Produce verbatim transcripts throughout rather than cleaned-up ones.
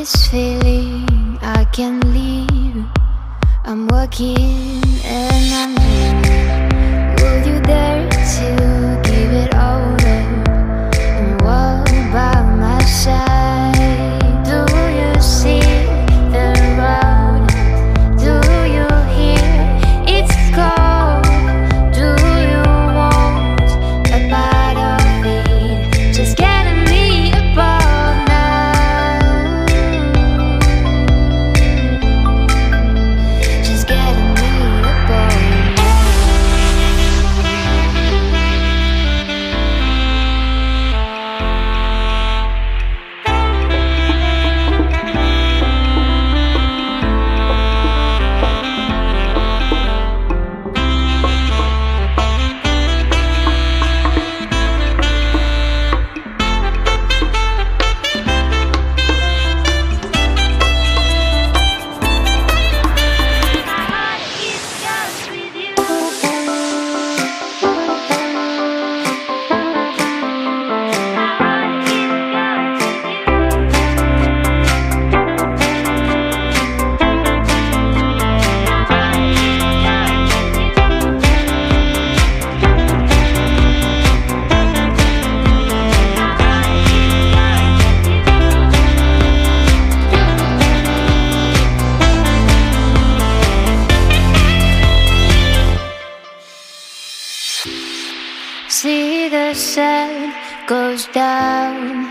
this feeling I can't leave. I'm working and I'm here. Will you dare to give it over and walk by my side? Do you see the road? Do you hear its call? Do you want a part of me? Just get see the sun goes down,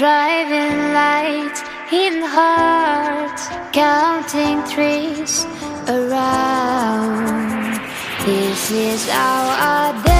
driving lights in hearts, counting trees around. This is our day.